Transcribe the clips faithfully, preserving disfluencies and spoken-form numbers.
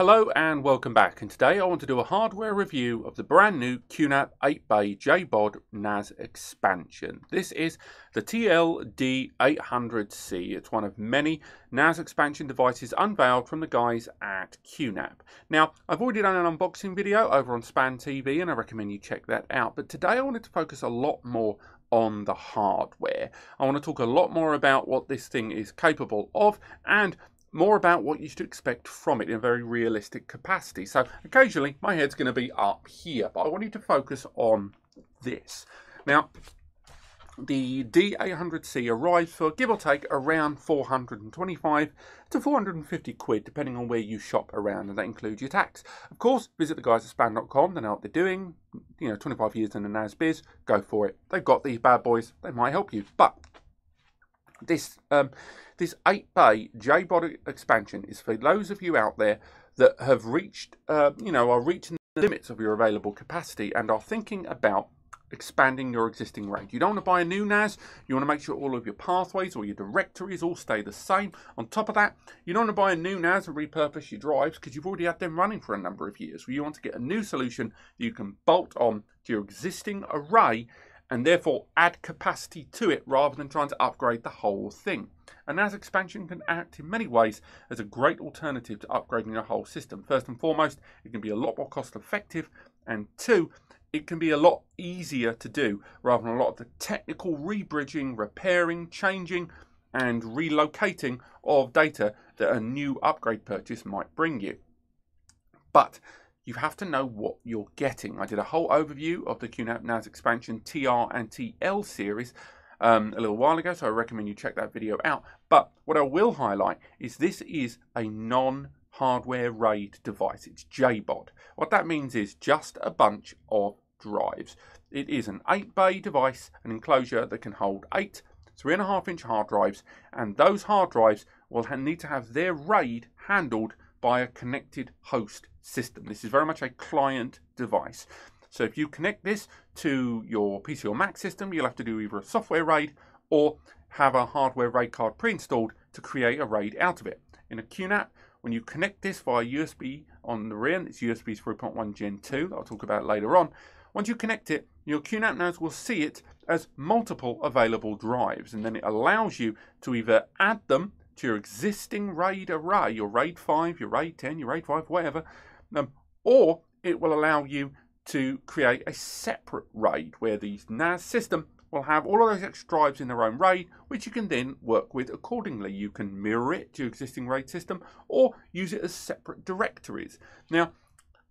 Hello and welcome back, and today I want to do a hardware review of the brand new QNAP eight bay J B O D N A S expansion. This is the T L D eight hundred C. It's one of many N A S expansion devices unveiled from the guys at QNAP. Now, I've already done an unboxing video over on Span T V and I recommend you check that out, but today I wanted to focus a lot more on the hardware. I want to talk a lot more about what this thing is capable of and more about what you should expect from it in a very realistic capacity. So occasionally my head's going to be up here, but I want you to focus on this. Now, the D eight hundred C arrives for give or take around four hundred twenty-five to four hundred fifty quid, depending on where you shop around, and that includes your tax. Of course, visit the guys at span dot com. They know what they're doing. You know, twenty-five years in the N A S biz, go for it. They've got these bad boys. They might help you. But This um, this eight bay J B O D expansion is for those of you out there that have reached, uh, you know, are reaching the limits of your available capacity and are thinking about expanding your existing RAID. You don't want to buy a new N A S. You want to make sure all of your pathways or your directories all stay the same. On top of that, you don't want to buy a new N A S and repurpose your drives because you've already had them running for a number of years. You want to get a new solution you can bolt on to your existing array and therefore add capacity to it rather than trying to upgrade the whole thing. And N A S expansion can act in many ways as a great alternative to upgrading your whole system. First and foremost, it can be a lot more cost effective, and two, it can be a lot easier to do rather than a lot of the technical rebridging, repairing, changing and relocating of data that a new upgrade purchase might bring you. But you have to know what you're getting. I did a whole overview of the QNAP N A S expansion T R and T L series um, a little while ago, so I recommend you check that video out. But what I will highlight is this is a non-hardware RAID device. It's J B O D. What that means is just a bunch of drives. It is an eight bay device, an enclosure that can hold eight three and a half inch hard drives, and those hard drives will need to have their RAID handled by a connected host system. This is very much a client device. So if you connect this to your P C or Mac system, you'll have to do either a software RAID or have a hardware RAID card pre-installed to create a RAID out of it. In a QNAP, when you connect this via U S B on the rear, it's U S B three point one gen two, that I'll talk about later on. Once you connect it, your QNAP N A S will see it as multiple available drives, and then it allows you to either add them to your existing RAID array, your RAID five, your RAID ten, your RAID five, whatever, um, or it will allow you to create a separate RAID where the N A S system will have all of those extra drives in their own RAID, which you can then work with accordingly. You can mirror it to your existing RAID system or use it as separate directories. Now,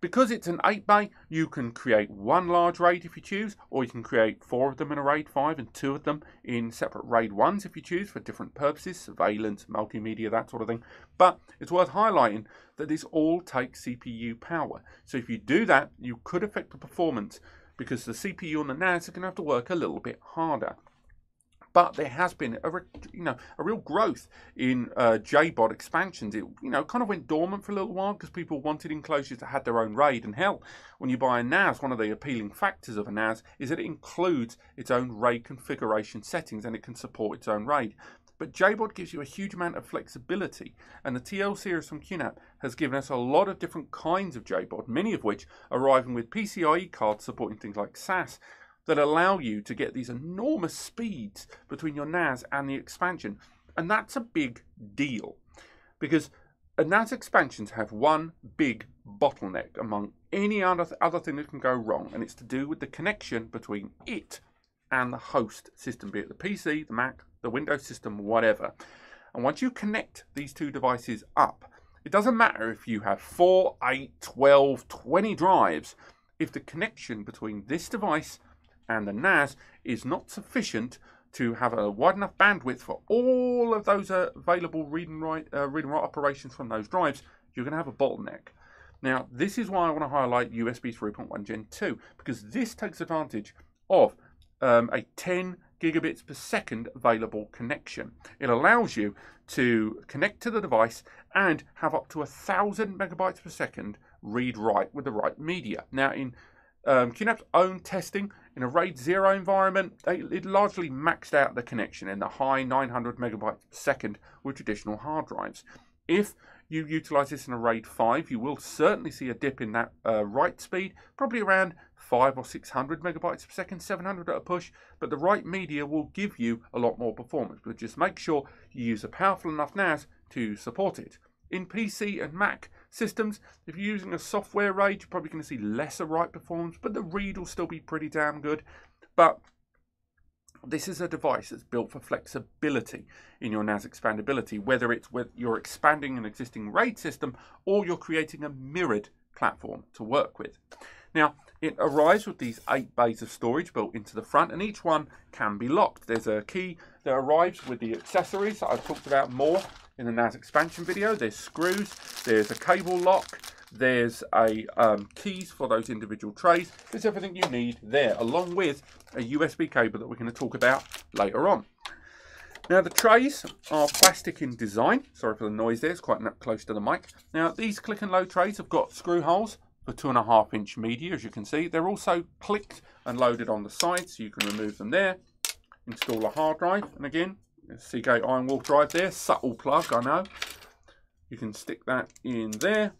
because it's an eight bay, you can create one large RAID if you choose, or you can create four of them in a RAID five and two of them in separate RAID ones if you choose for different purposes, surveillance, multimedia, that sort of thing. But it's worth highlighting that this all takes C P U power. So if you do that, you could affect the performance because the C P U on the N A S are going to have to work a little bit harder. But there has been a, you know, a real growth in uh, J B O D expansions. It, you know, kind of went dormant for a little while because people wanted enclosures that had their own RAID. And hell, when you buy a N A S, one of the appealing factors of a N A S is that it includes its own RAID configuration settings and it can support its own RAID. But J B O D gives you a huge amount of flexibility, and the T L series from QNAP has given us a lot of different kinds of J B O D, many of which arriving with P C I E cards supporting things like S A S, that allow you to get these enormous speeds between your N A S and the expansion. And that's a big deal because N A S expansions have one big bottleneck among any other, other thing that can go wrong, and it's to do with the connection between it and the host system, be it the P C, the Mac, the Windows system, whatever. And once you connect these two devices up, it doesn't matter if you have four, eight, twelve, twenty drives, if the connection between this device and the N A S is not sufficient to have a wide enough bandwidth for all of those uh, available read and, write, uh, read and write operations from those drives, you're going to have a bottleneck. Now, this is why I want to highlight U S B three point one gen two, because this takes advantage of um, a ten gigabits per second available connection. It allows you to connect to the device and have up to one thousand megabytes per second read-write with the right media. Now, in Um, QNAP's own testing in a RAID zero environment, it, it largely maxed out the connection in the high nine hundred megabytes per second with traditional hard drives. If you utilize this in a RAID five, you will certainly see a dip in that uh, write speed, probably around five or six hundred megabytes per second, seven hundred at a push, but the right media will give you a lot more performance. But just make sure you use a powerful enough N A S to support it. In P C and Mac systems, if you're using a software RAID, you're probably going to see lesser write performance, but the read will still be pretty damn good. But this is a device that's built for flexibility in your N A S expandability, whether it's with you're expanding an existing RAID system or you're creating a mirrored platform to work with. Now, it arrives with these eight bays of storage built into the front, and each one can be locked. There's a key that arrives with the accessories that I've talked about more in the N A S expansion video. There's screws, there's a cable lock, there's a um, keys for those individual trays. There's everything you need there, along with a U S B cable that we're going to talk about later on. Now, the trays are plastic in design. Sorry for the noise there, it's quite close to the mic. Now, these click and load trays have got screw holes for two and a half inch media, as you can see. They're also clicked and loaded on the sides, so you can remove them there. Install a hard drive, and again, Seagate Ironwolf drive there, subtle plug, I know. You can stick that in there.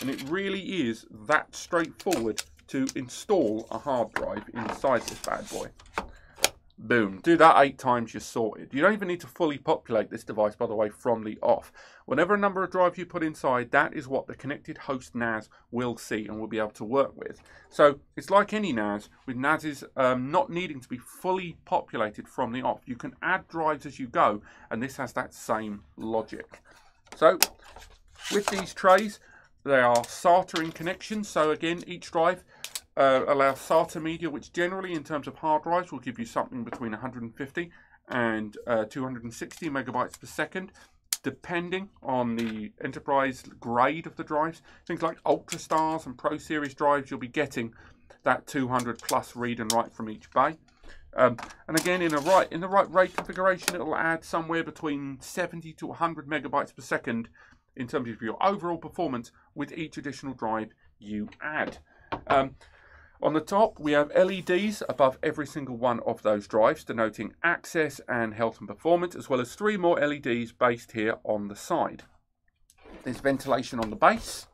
And it really is that straightforward to install a hard drive inside this bad boy. Boom. Do that eight times, you're sorted. You don't even need to fully populate this device, by the way, from the off. Whatever number of drive you put inside, that is what the connected host N A S will see and will be able to work with. So it's like any N A S, with N A Ses um, not needing to be fully populated from the off. You can add drives as you go, and this has that same logic. So with these trays, they are SATA in connection, so again, each drive uh, allows SATA media, which generally, in terms of hard drives, will give you something between one hundred fifty and uh, two hundred sixty megabytes per second, depending on the enterprise grade of the drives. Things like Ultra Stars and Pro Series drives, you'll be getting that two hundred plus read and write from each bay. Um, and again, in, a right, in the right RAID configuration, it'll add somewhere between seventy to one hundred megabytes per second in terms of your overall performance with each additional drive you add. Um, on the top, we have L E Ds above every single one of those drives, denoting access and health and performance, as well as three more L E Ds based here on the side. There's ventilation on the base,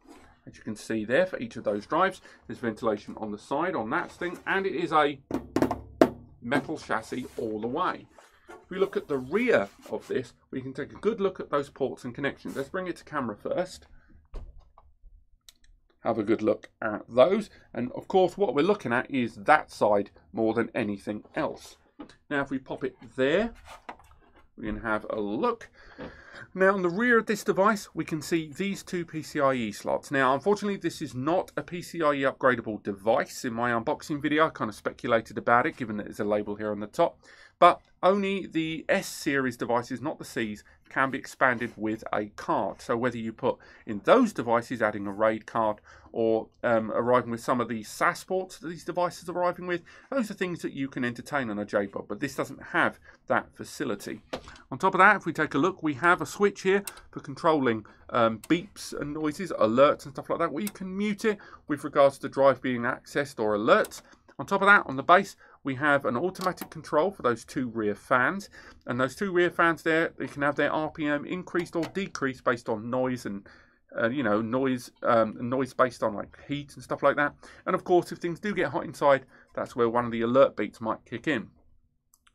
as you can see there, for each of those drives. There's ventilation on the side on that thing, and it is a metal chassis all the way. If we look at the rear of this, we can take a good look at those ports and connections. Let's bring it to camera first. Have a good look at those. And of course, what we're looking at is that side more than anything else. Now, if we pop it there, we can have a look. Now, on the rear of this device, we can see these two P C I E slots. Now, unfortunately, this is not a P C I E upgradable device. In my unboxing video, I kind of speculated about it, given that there's a label here on the top. But only the S-series devices, not the Cs, can be expanded with a card. So whether you put in those devices, adding a RAID card, or um, arriving with some of the S A S ports that these devices are arriving with, those are things that you can entertain on a J BOD, but this doesn't have that facility. On top of that, if we take a look, we have a switch here for controlling um, beeps and noises, alerts and stuff like that, where you can mute it with regards to the drive being accessed or alerts. On top of that, on the base, we have an automatic control for those two rear fans. And those two rear fans there, they can have their R P M increased or decreased based on noise and, uh, you know, noise um, noise based on like heat and stuff like that. And of course, if things do get hot inside, that's where one of the alert beats might kick in.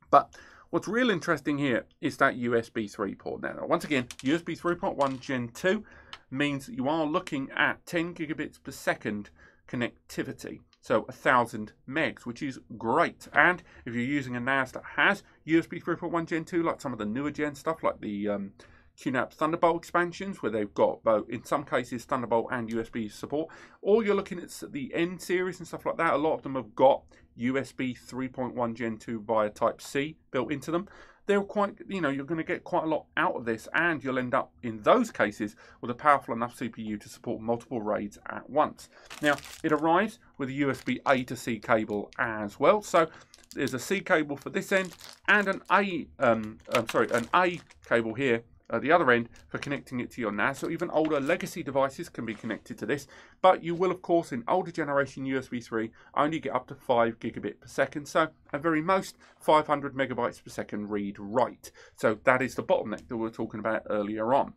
But what's real interesting here is that U S B three port. Now, once again, U S B three point one gen two means that you are looking at ten gigabits per second connectivity. So one thousand megs, which is great. And if you're using a N A S that has U S B three point one gen two, like some of the newer gen stuff, like the um, Q NAP Thunderbolt expansions, where they've got, both, in some cases, Thunderbolt and U S B support, or you're looking at the N series and stuff like that, a lot of them have got U S B three point one gen two via Type C built into them. They're quite, you know, you're going to get quite a lot out of this, and you'll end up, in those cases, with a powerful enough C P U to support multiple RAIDs at once. Now, it arrives with a U S B A to C cable as well, so there's a C cable for this end, and an A, um, I'm sorry, an A cable here at the other end for connecting it to your N A S, so even older legacy devices can be connected to this, but you will, of course, in older generation U S B three, only get up to five gigabit per second, so at very most, five hundred megabytes per second read-write. So that is the bottleneck that we were talking about earlier on.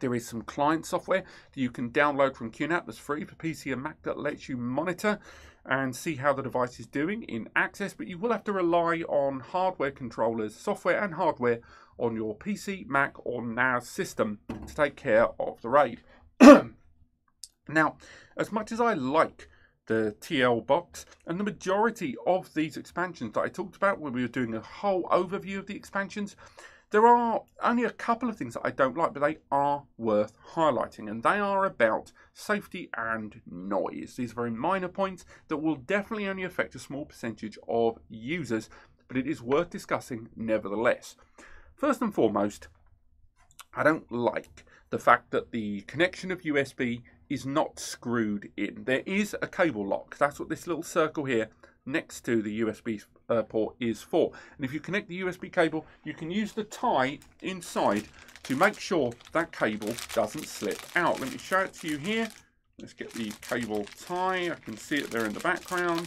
There is some client software that you can download from Q NAP that's free for P C and Mac that lets you monitor and see how the device is doing in access, but you will have to rely on hardware controllers, software and hardware on your P C, Mac or N A S system to take care of the RAID. Now, as much as I like the T L box and the majority of these expansions that I talked about when we were doing a whole overview of the expansions, there are only a couple of things that I don't like, but they are worth highlighting, and they are about safety and noise. These are very minor points that will definitely only affect a small percentage of users, but it is worth discussing nevertheless. First and foremost, I don't like the fact that the connection of U S B is not screwed in. There is a cable lock. That's what this little circle here next to the U S B uh, port is for. And if you connect the U S B cable, you can use the tie inside to make sure that cable doesn't slip out. Let me show it to you here. Let's get the cable tie. I can see it there in the background.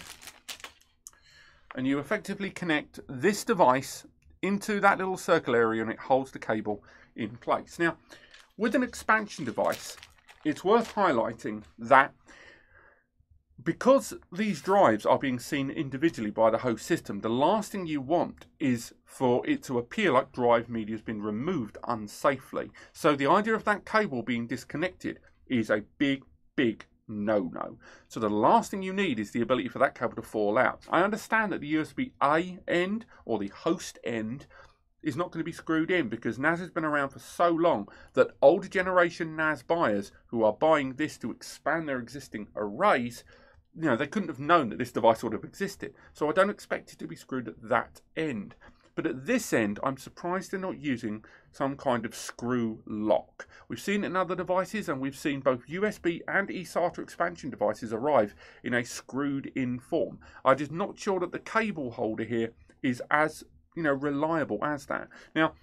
And you effectively connect this device into that little circle area and it holds the cable in place. Now, with an expansion device, it's worth highlighting that because these drives are being seen individually by the host system, the last thing you want is for it to appear like drive media has been removed unsafely. So the idea of that cable being disconnected is a big, big no-no. So the last thing you need is the ability for that cable to fall out. I understand that the U S B A end or the host end is not going to be screwed in because N A S has been around for so long that older generation N A S buyers who are buying this to expand their existing arrays, you know, they couldn't have known that this device would have existed. So I don't expect it to be screwed at that end. But at this end, I'm surprised they're not using some kind of screw lock. We've seen it in other devices, and we've seen both U S B and eSATA expansion devices arrive in a screwed in form. I'm just not sure that the cable holder here is as, you know, reliable as that. Now,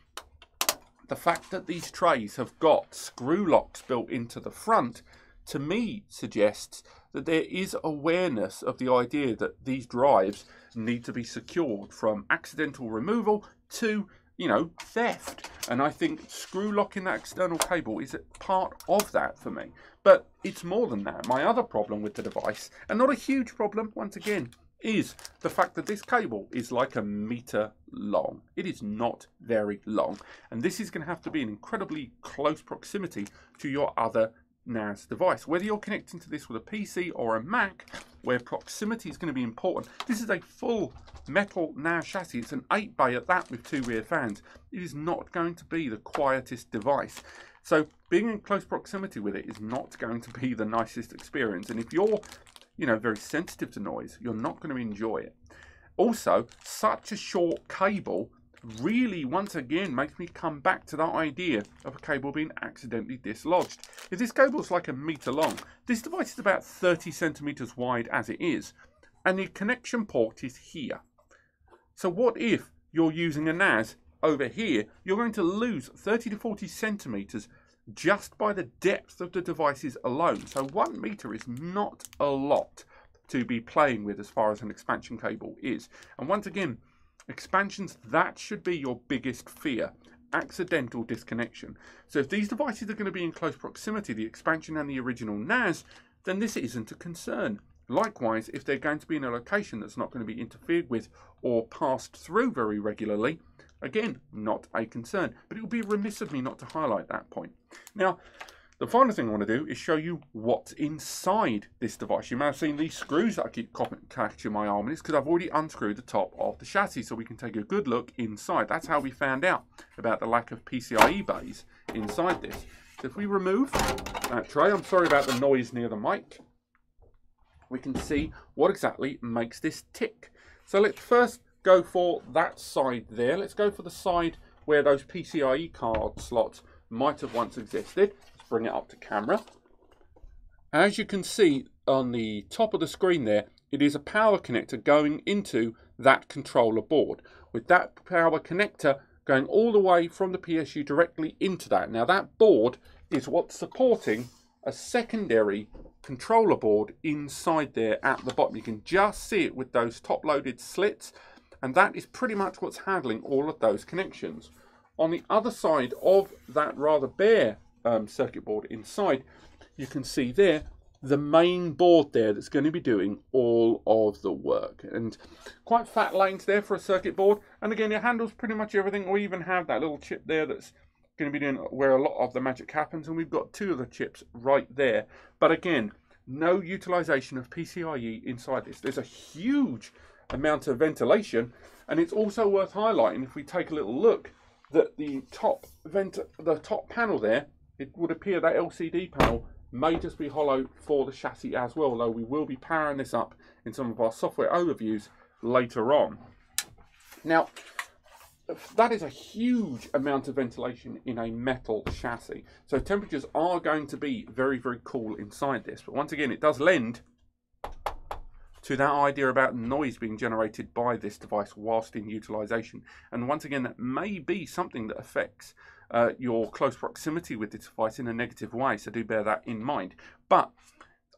the fact that these trays have got screw locks built into the front, to me, suggests that there is awareness of the idea that these drives need to be secured from accidental removal to, you know, theft. And I think screw locking that external cable is part of that for me. But it's more than that. My other problem with the device, and not a huge problem, once again, is the fact that this cable is like a meter long. It is not very long. And this is going to have to be in incredibly close proximity to your other N A S device. Whether you're connecting to this with a P C or a Mac, where proximity is going to be important. This is a full metal N A S chassis. It's an eight bay at that with two rear fans. It is not going to be the quietest device. So being in close proximity with it is not going to be the nicest experience. And if you're, you know, very sensitive to noise, you're not going to enjoy it. Also, such a short cable really, once again, makes me come back to that idea of a cable being accidentally dislodged. If this cable is like a meter long, this device is about thirty centimeters wide as it is, and the connection port is here. So what if you're using a N A S over here? You're going to lose thirty to forty centimeters just by the depth of the devices alone. So one meter is not a lot to be playing with as far as an expansion cable is. And once again, expansions, that should be your biggest fear, accidental disconnection. So if these devices are going to be in close proximity, the expansion and the original N A S, then this isn't a concern. Likewise, if they're going to be in a location that's not going to be interfered with or passed through very regularly, again, not a concern. But it would be remiss of me not to highlight that point. Now, the final thing I want to do is show you what's inside this device. You may have seen these screws that I keep catching my arm, and it's because I've already unscrewed the top of the chassis so we can take a good look inside. That's how we found out about the lack of P C I E bays inside this. So if we remove that tray, I'm sorry about the noise near the mic, we can see what exactly makes this tick. So let's first go for that side there. Let's go for the side where those P C I E card slots might have once existed. Bring it up to camera. As you can see on the top of the screen there, it is a power connector going into that controller board, with that power connector going all the way from the P S U directly into that. Now that board is what's supporting a secondary controller board inside there at the bottom. You can just see it with those top loaded slits, and that is pretty much what's handling all of those connections. On the other side of that rather bare um, circuit board inside, you can see there the main board there that's going to be doing all of the work. And quite fat lanes there for a circuit board. And again, it handles pretty much everything. We even have that little chip there that's going to be doing where a lot of the magic happens. And we've got two of the chips right there. But again, no utilization of P C I E inside this. There's a huge amount of ventilation. And it's also worth highlighting, if we take a little look, that the top vent, the top panel there, it would appear that L C D panel may just be hollow for the chassis as well, although we will be powering this up in some of our software overviews later on. Now, that is a huge amount of ventilation in a metal chassis. So temperatures are going to be very, very cool inside this. But once again, it does lend to that idea about noise being generated by this device whilst in utilization. And once again, that may be something that affects Uh, your close proximity with this device in a negative way, so do bear that in mind. But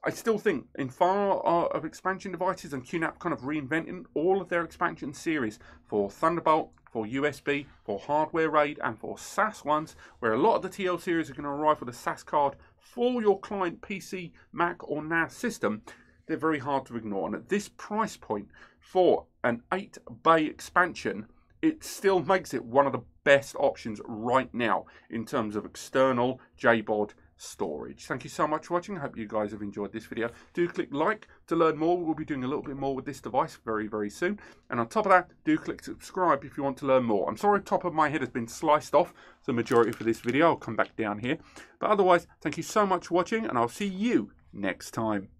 I still think in far uh, of expansion devices, and Q NAP kind of reinventing all of their expansion series for Thunderbolt, for U S B, for hardware RAID, and for S A S ones, where a lot of the T L series are going to arrive with a S A S card for your client P C, Mac, or N A S system. They're very hard to ignore, and at this price point for an eight bay expansion, it still makes it one of the best options right now in terms of external J bod storage. Thank you so much for watching. I hope you guys have enjoyed this video. Do click like to learn more. We'll be doing a little bit more with this device very, very soon. And on top of that, do click subscribe if you want to learn more. I'm sorry, top of my head has been sliced off the majority for this video. I'll come back down here. But otherwise, thank you so much for watching, and I'll see you next time.